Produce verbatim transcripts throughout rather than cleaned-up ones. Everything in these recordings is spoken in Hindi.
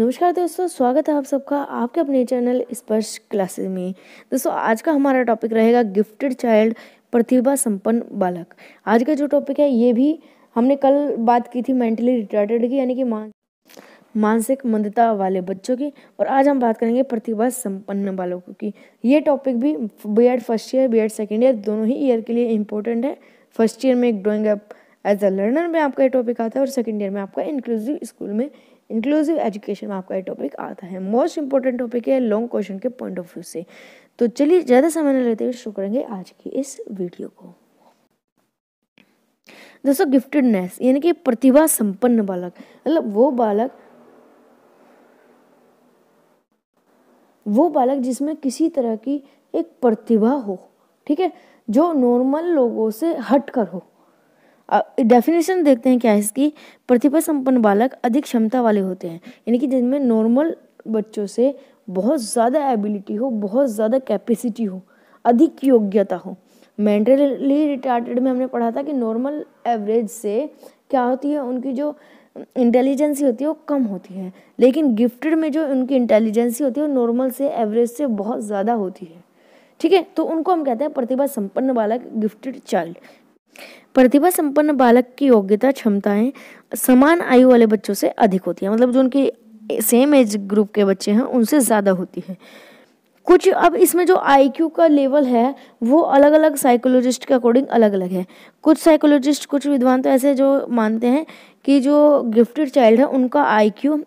नमस्कार दोस्तों, स्वागत है आप सबका आपके अपने चैनल स्पर्श क्लासेस में। दोस्तों आज का हमारा टॉपिक रहेगा गिफ्टेड चाइल्ड प्रतिभा संपन्न बालक। आज का जो टॉपिक है ये भी हमने कल बात की थी मेंटली रिटार्टेड की, यानी कि मानसिक मंदता वाले बच्चों की, और आज हम बात करेंगे प्रतिभा संपन्न बालकों की। ये टॉपिक भी B Ed first year B Ed second year दोनों ही ईयर के लिए इम्पोर्टेंट है। फर्स्ट ईयर में एक drawing up as a learner में आपका ये टॉपिक आता है, और सेकेंड ईयर में आपका इंक्लूसिव स्कूल में इंक्लूसिव एजुकेशन में आपका ये टॉपिक आता है। मोस्ट इंपॉर्टेंट टॉपिक है लॉन्ग क्वेश्चन के पॉइंट ऑफ व्यू से। तो चलिए ज़्यादा समय न लेते हुए शुरू करेंगे आज की इस वीडियो को। दोस्तों गिफ्टेडनेस यानी कि प्रतिभा संपन्न बालक, मतलब वो बालक वो बालक जिसमें किसी तरह की एक प्रतिभा हो, ठीक है, जो नॉर्मल लोगों से हटकर हो। डेफिनेशन देखते हैं क्या है इसकी। प्रतिभा संपन्न बालक अधिक क्षमता वाले होते हैं, यानी कि जिनमें नॉर्मल बच्चों से बहुत ज़्यादा एबिलिटी हो, बहुत ज़्यादा कैपेसिटी हो, अधिक योग्यता हो। मेंटली रिटार्टेड में हमने पढ़ा था कि नॉर्मल एवरेज से क्या होती है, उनकी जो इंटेलिजेंसी होती है वो कम होती है, लेकिन गिफ्टेड में जो उनकी इंटेलिजेंसी होती है वो नॉर्मल से एवरेज से बहुत ज़्यादा होती है, ठीक है। तो उनको हम कहते हैं प्रतिभा संपन्न बालक, गिफ्टेड चाइल्ड। प्रतिभा संपन्न बालक की योग्यता क्षमताएं समान आयु वाले बच्चों से अधिक होती है, मतलब जो उनके सेम एज ग्रुप के बच्चे हैं उनसे ज़्यादा होती है। कुछ अब इसमें जो आईक्यू का लेवल है वो अलग अलग साइकोलॉजिस्ट के अकॉर्डिंग अलग अलग है। कुछ साइकोलॉजिस्ट, कुछ विद्वान तो ऐसे जो मानते हैं कि जो गिफ्टेड चाइल्ड है उनका आईक्यू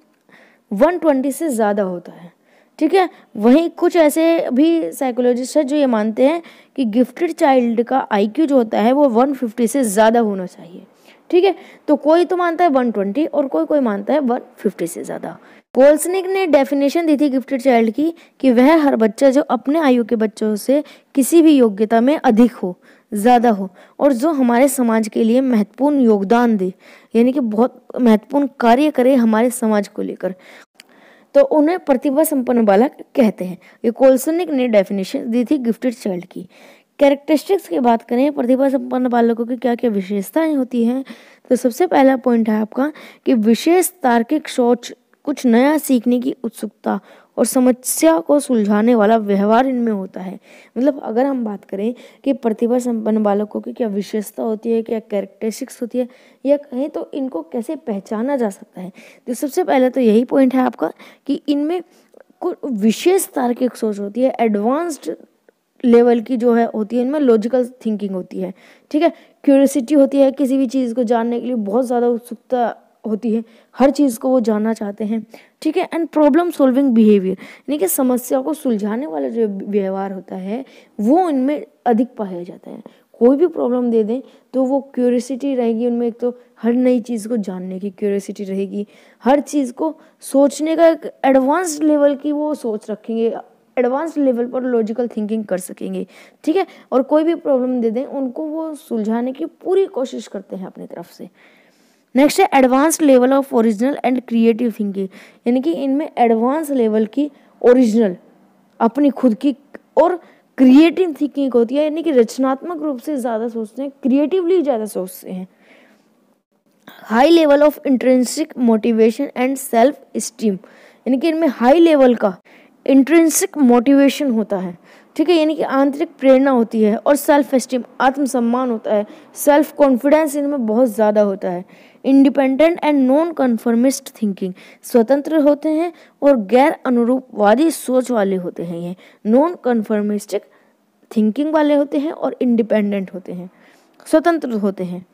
एक सौ बीस से ज़्यादा होता है, ठीक है। वहीं कुछ ऐसे भी साइकोलॉजिस्ट हैं जो ये मानते हैं कि गिफ्टेड चाइल्ड का आईक्यू जो होता है वो एक सौ पचास से ज़्यादा होना चाहिए, ठीक है। तो कोई तो मानता है एक सौ बीस और कोई कोई मानता है एक सौ पचास से ज़्यादा। कोल्सनिक ने डेफिनेशन दी थी गिफ्टेड चाइल्ड की कि वह हर बच्चा जो अपने आयु के बच्चों से किसी भी योग्यता में अधिक हो, ज़्यादा हो, और जो हमारे समाज के लिए महत्वपूर्ण योगदान दे, यानी कि बहुत महत्वपूर्ण कार्य करे हमारे समाज को लेकर, तो उन्हें प्रतिभा संपन्न बालक कहते हैं। ये कोल्सनिक ने डेफिनेशन दी थी गिफ्टेड चाइल्ड की। कैरेक्टरिस्टिक्स की बात करें प्रतिभा संपन्न बालकों की क्या क्या विशेषताएं होती हैं, तो सबसे पहला पॉइंट है आपका कि विशेष तार्किक सोच, कुछ नया सीखने की उत्सुकता और समस्या को सुलझाने वाला व्यवहार इनमें होता है। मतलब अगर हम बात करें कि प्रतिभा संपन्न बालकों की क्या विशेषता होती है, क्या कैरेक्टरिस्टिक्स होती है, या कहें तो इनको कैसे पहचाना जा सकता है, तो सबसे पहले तो यही पॉइंट है आपका कि इनमें कुछ विशेष तार्किक सोच होती है, एडवांस्ड लेवल की जो है होती है, इनमें लॉजिकल थिंकिंग होती है, ठीक है। क्यूरियोसिटी होती है, किसी भी चीज़ को जानने के लिए बहुत ज़्यादा उत्सुकता होती है, हर चीज़ को वो जानना चाहते हैं, ठीक है। एंड प्रॉब्लम सॉल्विंग बिहेवियर, यानी कि समस्या को सुलझाने वाला जो व्यवहार होता है वो इनमें अधिक पाया जाता है। कोई भी प्रॉब्लम दे दें तो वो क्यूरियोसिटी रहेगी उनमें, एक तो हर नई चीज़ को जानने की क्यूरियोसिटी रहेगी, हर चीज़ को सोचने का एक एडवांस लेवल की वो सोच रखेंगे, एडवांस लेवल पर लॉजिकल थिंकिंग कर सकेंगे, ठीक है। और कोई भी प्रॉब्लम दे दें उनको वो सुलझाने की पूरी कोशिश करते हैं अपनी तरफ से। नेक्स्ट है advance level of original and creative thinking, यानी कि इनमें एडवांस लेवल की ओरिजिनल अपनी खुद की और क्रिएटिव थिंकिंग होती है, यानी कि रचनात्मक रूप से ज़्यादा सोचते हैं, क्रिएटिवली ज़्यादा सोचते हैं। High level of intrinsic motivation and self esteem, यानी कि इनमें हाई लेवल का इंट्रिंसिक मोटिवेशन होता है, ठीक है, यानी कि आंतरिक प्रेरणा होती है, और सेल्फ एस्टीम आत्मसम्मान होता है, सेल्फ कॉन्फिडेंस इनमें बहुत ज़्यादा होता है। Independent and non conformist thinking, स्वतंत्र होते हैं और गैर अनुरूपवादी सोच वाले होते हैं, ये नॉन कन्फर्मिस्टिक थिंकिंग वाले होते हैं और इंडिपेंडेंट होते हैं, स्वतंत्र होते हैं।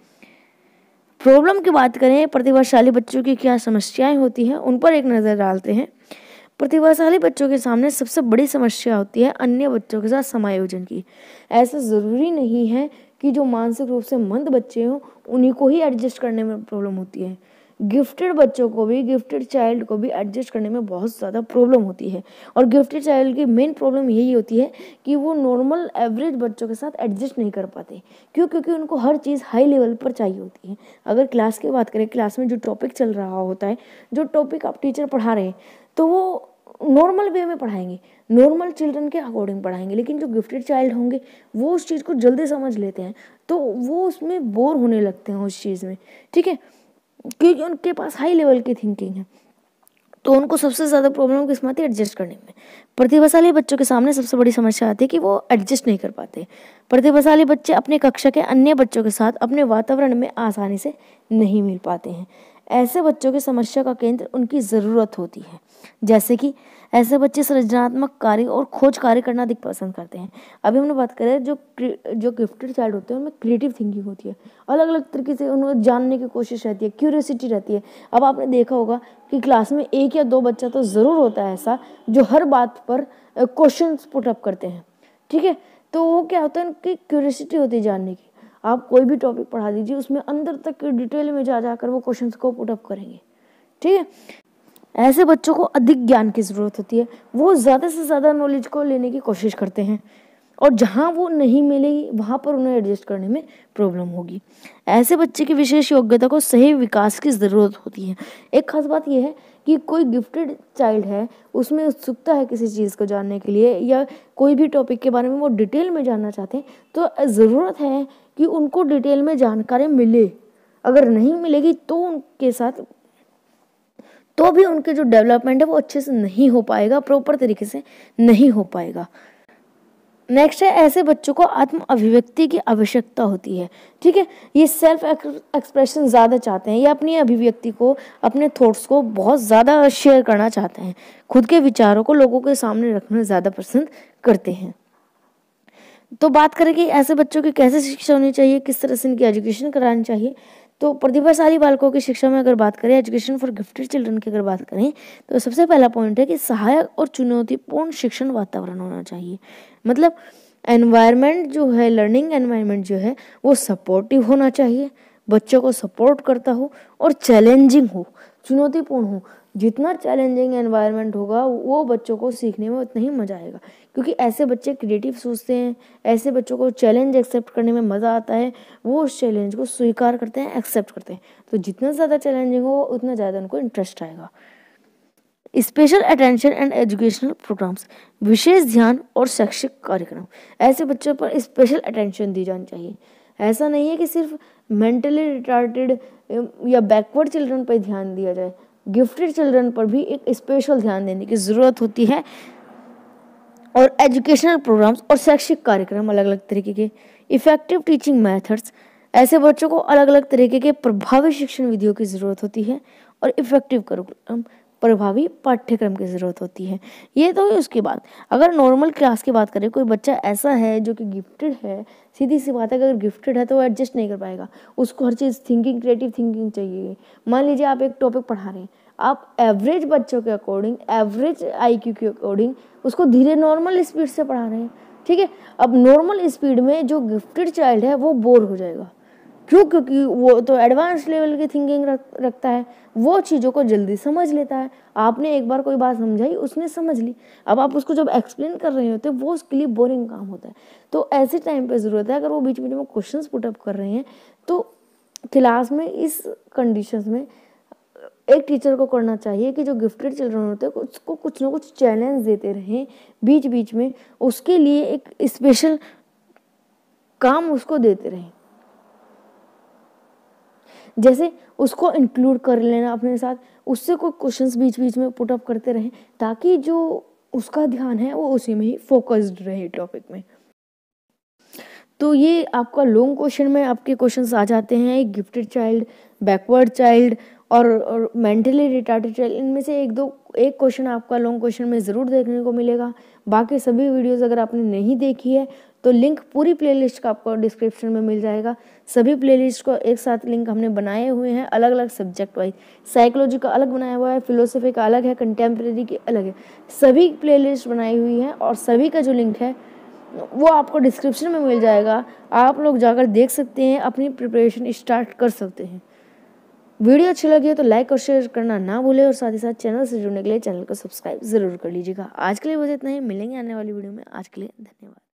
प्रॉब्लम की बात करें प्रतिभाशाली बच्चों की क्या समस्याएं होती हैं, उन पर एक नज़र डालते हैं। प्रतिभाशाली बच्चों के सामने सबसे बड़ी समस्या होती है अन्य बच्चों के साथ समायोजन की। ऐसा ज़रूरी नहीं है कि जो मानसिक रूप से मंद बच्चे हों उन्हीं को ही एडजस्ट करने में प्रॉब्लम होती है, गिफ्टेड बच्चों को भी, गिफ्टेड चाइल्ड को भी एडजस्ट करने में बहुत ज़्यादा प्रॉब्लम होती है। और गिफ्टेड चाइल्ड की मेन प्रॉब्लम यही होती है कि वो नॉर्मल एवरेज बच्चों के साथ एडजस्ट नहीं कर पाते। क्यों? क्योंकि उनको हर चीज़ हाई लेवल पर चाहिए होती है। अगर क्लास की बात करें, क्लास में जो टॉपिक चल रहा होता है, जो टॉपिक आप टीचर पढ़ा रहे हैं, तो वो नॉर्मल वे में पढ़ाएंगे, नॉर्मल चिल्ड्रन के अकॉर्डिंग पढ़ाएंगे, लेकिन जो गिफ्टेड चाइल्ड होंगे वो उस चीज़ को जल्दी समझ लेते हैं, तो वो उसमें बोर होने लगते हैं उस चीज़ में, ठीक है, क्योंकि उनके पास हाई लेवल की थिंकिंग है। तो उनको सबसे ज़्यादा प्रॉब्लम किसमें आती है? एडजस्ट करने में। प्रतिभाशाली बच्चों के सामने सबसे बड़ी समस्या आती है कि वो एडजस्ट नहीं कर पाते। प्रतिभाशाली बच्चे अपने कक्षा के अन्य बच्चों के साथ अपने वातावरण में आसानी से नहीं मिल पाते हैं। ऐसे बच्चों की समस्या का केंद्र उनकी ज़रूरत होती है, जैसे कि ऐसे बच्चे सृजनात्मक कार्य और खोज कार्य करना अधिक पसंद करते हैं। अभी हमने बात करें जो जो गिफ्टेड चाइल्ड होते हैं उनमें क्रिएटिव थिंकिंग होती है, अलग अलग तरीके से उन्हें जानने की कोशिश रहती है, क्यूरियोसिटी रहती है। अब आपने देखा होगा कि क्लास में एक या दो बच्चा तो ज़रूर होता है ऐसा जो हर बात पर क्वेश्चन पुटअप करते हैं, ठीक है। तो वो क्या होता है, उनकी क्यूरियोसिटी होती है जानने की। आप कोई भी टॉपिक पढ़ा दीजिए, उसमें अंदर तक डिटेल में जा जाकर वो क्वेश्चंस को पुट अप करेंगे, ठीक है। ऐसे बच्चों को अधिक ज्ञान की ज़रूरत होती है, वो ज़्यादा से ज़्यादा नॉलेज को लेने की कोशिश करते हैं और जहाँ वो नहीं मिलेगी वहाँ पर उन्हें एडजस्ट करने में प्रॉब्लम होगी। ऐसे बच्चे की विशेष योग्यता को सही विकास की ज़रूरत होती है। एक खास बात यह है कि कोई गिफ्टेड चाइल्ड है, उसमें उत्सुकता है किसी चीज़ को जानने के लिए या कोई भी टॉपिक के बारे में वो डिटेल में जानना चाहते हैं, तो ज़रूरत है कि उनको डिटेल में जानकारी मिले। अगर नहीं मिलेगी तो उनके साथ तो भी उनके जो डेवलपमेंट है वो अच्छे से नहीं हो पाएगा, प्रॉपर तरीके से नहीं हो पाएगा। नेक्स्ट है, ऐसे बच्चों को आत्म अभिव्यक्ति की आवश्यकता होती है, ठीक है। ये सेल्फ एक्सप्रेशन ज़्यादा चाहते हैं, ये अपनी अभिव्यक्ति को, अपने थॉट्स को बहुत ज़्यादा शेयर करना चाहते हैं, खुद के विचारों को लोगों के सामने रखना ज़्यादा पसंद करते हैं। तो बात करें कि ऐसे बच्चों की कैसे शिक्षा होनी चाहिए, किस तरह से इनकी एजुकेशन करानी चाहिए। तो प्रतिभाशाली बालकों की शिक्षा में अगर बात करें, एजुकेशन फॉर गिफ्टेड चिल्ड्रन की अगर बात करें, तो सबसे पहला पॉइंट है कि सहायक और चुनौतीपूर्ण शिक्षण वातावरण होना चाहिए। मतलब एनवायरनमेंट जो है, लर्निंग एनवायरनमेंट जो है वो सपोर्टिव होना चाहिए, बच्चों को सपोर्ट करता हो और चैलेंजिंग हो, चुनौतीपूर्ण हो। जितना चैलेंजिंग एनवायरनमेंट होगा वो बच्चों को सीखने में उतना ही मज़ा आएगा, क्योंकि ऐसे बच्चे क्रिएटिव सोचते हैं, ऐसे बच्चों को चैलेंज एक्सेप्ट करने में मज़ा आता है, वो उस चैलेंज को स्वीकार करते हैं, एक्सेप्ट करते हैं। तो जितना ज़्यादा चैलेंजिंग हो उतना ज़्यादा उनको इंटरेस्ट आएगा। Special attention and educational programmes, विशेष ध्यान और शैक्षिक कार्यक्रम, ऐसे बच्चों पर स्पेशल अटेंशन दी जानी चाहिए। ऐसा नहीं है कि सिर्फ मेंटली रिटार्टेड या बैकवर्ड चिल्ड्रन पर ध्यान दिया जाए, गिफ्टेड चिल्ड्रन पर भी एक स्पेशल ध्यान देने की ज़रूरत होती है। और एजुकेशनल प्रोग्राम्स और शैक्षिक कार्यक्रम अलग अलग तरीके के। इफ़ेक्टिव टीचिंग मेथड्स, ऐसे बच्चों को अलग अलग तरीके के प्रभावी शिक्षण विधियों की ज़रूरत होती है और इफ़ेक्टिव करिकुलम, प्रभावी पाठ्यक्रम की ज़रूरत होती है। ये तो ही उसके बाद अगर नॉर्मल क्लास की बात करें, कोई बच्चा ऐसा है जो कि गिफ्टेड है, सीधी सी बात है कि अगर गिफ्टेड है तो वो एडजस्ट नहीं कर पाएगा, उसको हर चीज़ थिंकिंग, क्रिएटिव थिंकिंग चाहिए। मान लीजिए आप एक टॉपिक पढ़ा रहे हैं, आप एवरेज बच्चों के अकॉर्डिंग, एवरेज आईक्यू के अकॉर्डिंग उसको धीरे नॉर्मल स्पीड से पढ़ा रहे हैं, ठीक है। अब नॉर्मल स्पीड में जो गिफ्टेड चाइल्ड है वो बोर हो जाएगा, क्यों? क्योंकि वो तो एडवांस लेवल की थिंकिंग रखता है, वो चीज़ों को जल्दी समझ लेता है। आपने एक बार कोई बात समझाई, उसने समझ ली, अब आप उसको जब एक्सप्लेन कर रहे होते हैं वो उसके लिए बोरिंग काम होता है। तो ऐसे टाइम पे ज़रूरत है, अगर वो बीच बीच में क्वेश्चंस पुट अप कर रहे हैं तो क्लास में इस कंडीशंस में एक टीचर को करना चाहिए कि जो गिफ्टेड चिल्ड्रन होते हैं उसको कुछ ना कुछ चैलेंज देते रहें, बीच बीच में उसके लिए एक स्पेशल काम उसको देते रहें, जैसे उसको इंक्लूड कर लेना अपने साथ, उससे कोई क्वेश्चंस बीच बीच में पुट अप करते रहें ताकि जो उसका ध्यान है वो उसी में ही फोकस्ड रहे टॉपिक में। तो ये आपका लॉन्ग क्वेश्चन में आपके क्वेश्चंस आ जाते हैं। एक गिफ्टेड चाइल्ड, बैकवर्ड चाइल्ड और मेंटली रिटार्टेड चाइल्ड, इनमें से एक दो एक क्वेश्चन आपका लॉन्ग क्वेश्चन में ज़रूर देखने को मिलेगा। बाकी सभी वीडियोज़ अगर आपने नहीं देखी है तो लिंक पूरी प्लेलिस्ट का आपको डिस्क्रिप्शन में मिल जाएगा। सभी प्लेलिस्ट को एक साथ लिंक हमने बनाए हुए हैं, अलग अलग सब्जेक्ट वाइज। साइकोलॉजी का अलग बनाया हुआ है, फिलोसफी का अलग है, कंटेम्प्रेरी की अलग है, सभी प्लेलिस्ट बनाई हुई है और सभी का जो लिंक है वो आपको डिस्क्रिप्शन में मिल जाएगा। आप लोग जाकर देख सकते हैं, अपनी प्रिपरेशन स्टार्ट कर सकते हैं। वीडियो अच्छी लगी हो तो लाइक और शेयर करना ना भूलें और साथ ही साथ चैनल से जुड़ने के लिए चैनल को सब्सक्राइब ज़रूर कर लीजिएगा। आज के लिए बस इतना ही, मिलेंगे आने वाली वीडियो में। आज के लिए धन्यवाद।